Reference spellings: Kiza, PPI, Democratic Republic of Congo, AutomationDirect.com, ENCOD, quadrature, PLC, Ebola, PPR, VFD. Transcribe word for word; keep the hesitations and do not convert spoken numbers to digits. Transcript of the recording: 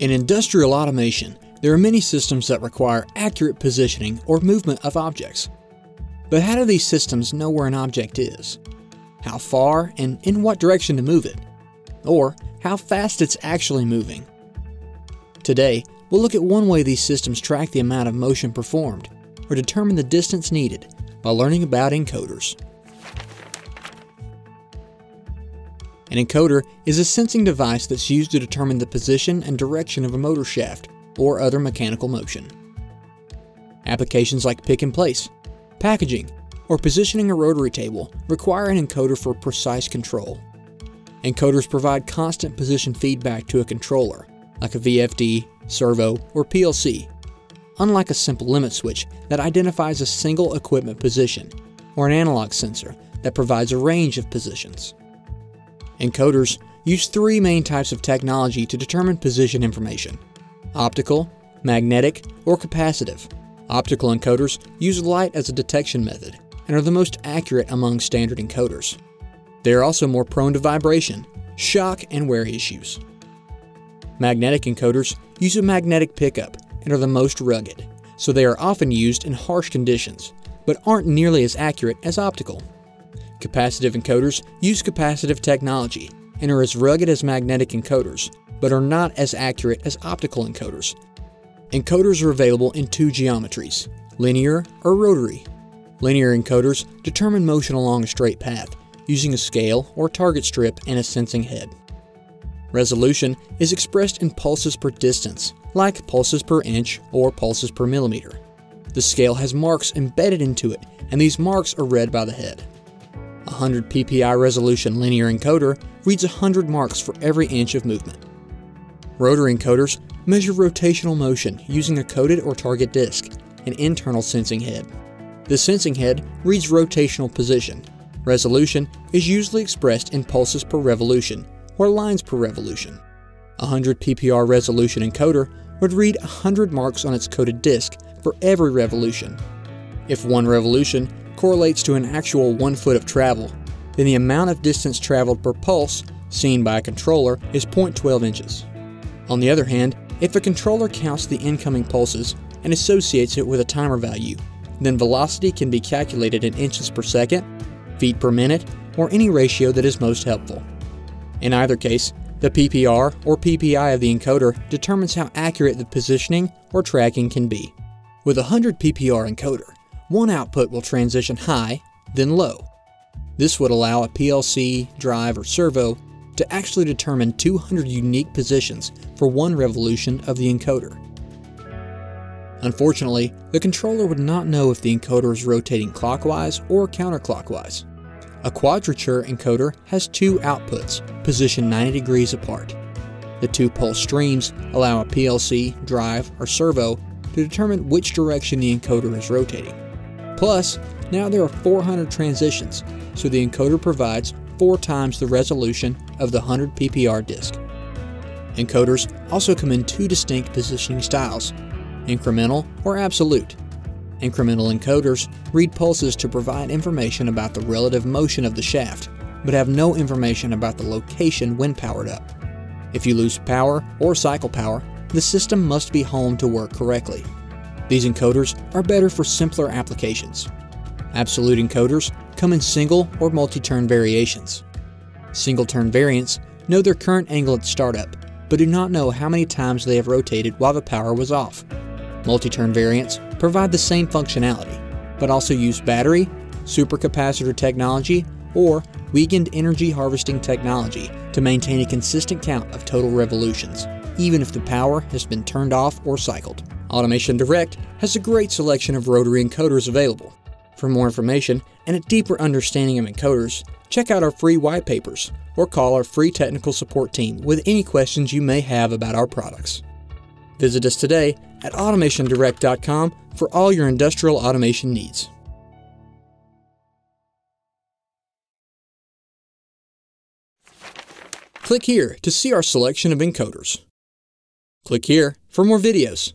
In industrial automation, there are many systems that require accurate positioning or movement of objects. But how do these systems know where an object is? How far and in what direction to move it? Or how fast it's actually moving? Today, we'll look at one way these systems track the amount of motion performed or determine the distance needed by learning about encoders. An encoder is a sensing device that's used to determine the position and direction of a motor shaft or other mechanical motion. Applications like pick and place, packaging, or positioning a rotary table require an encoder for precise control. Encoders provide constant position feedback to a controller, like a V F D, servo, or P L C, unlike a simple limit switch that identifies a single equipment position, or an analog sensor that provides a range of positions. Encoders use three main types of technology to determine position information: optical, magnetic, or capacitive. Optical encoders use light as a detection method and are the most accurate among standard encoders. They are also more prone to vibration, shock, and wear issues. Magnetic encoders use a magnetic pickup and are the most rugged, so they are often used in harsh conditions, but aren't nearly as accurate as optical. Capacitive encoders use capacitive technology and are as rugged as magnetic encoders, but are not as accurate as optical encoders. Encoders are available in two geometries, linear or rotary. Linear encoders determine motion along a straight path using a scale or target strip and a sensing head. Resolution is expressed in pulses per distance, like pulses per inch or pulses per millimeter. The scale has marks embedded into it, and these marks are read by the head. A one hundred P P I resolution linear encoder reads one hundred marks for every inch of movement. Rotary encoders measure rotational motion using a coded or target disk, an internal sensing head. The sensing head reads rotational position. Resolution is usually expressed in pulses per revolution or lines per revolution. A one hundred P P R resolution encoder would read one hundred marks on its coded disk for every revolution. If one revolution correlates to an actual one foot of travel, then the amount of distance traveled per pulse seen by a controller is zero point one two inches. On the other hand, if a controller counts the incoming pulses and associates it with a timer value, then velocity can be calculated in inches per second, feet per minute, or any ratio that is most helpful. In either case, the P P R or P P I of the encoder determines how accurate the positioning or tracking can be. With a one hundred P P R encoder, one output will transition high, then low. This would allow a P L C, drive, or servo to actually determine two hundred unique positions for one revolution of the encoder. Unfortunately, the controller would not know if the encoder is rotating clockwise or counterclockwise. A quadrature encoder has two outputs, positioned ninety degrees apart. The two pulse streams allow a P L C, drive, or servo to determine which direction the encoder is rotating. Plus, now there are four hundred transitions, so the encoder provides four times the resolution of the one hundred P P R disk. Encoders also come in two distinct positioning styles, incremental or absolute. Incremental encoders read pulses to provide information about the relative motion of the shaft, but have no information about the location when powered up. If you lose power or cycle power, the system must be home to work correctly. These encoders are better for simpler applications. Absolute encoders come in single or multi-turn variations. Single-turn variants know their current angle at startup, but do not know how many times they have rotated while the power was off. Multi-turn variants provide the same functionality, but also use battery, supercapacitor technology, or weakened energy harvesting technology to maintain a consistent count of total revolutions, even if the power has been turned off or cycled. Automation Direct has a great selection of rotary encoders available. For more information and a deeper understanding of encoders, check out our free white papers or call our free technical support team with any questions you may have about our products. Visit us today at Automation Direct dot com for all your industrial automation needs. Click here to see our selection of encoders. Click here for more videos.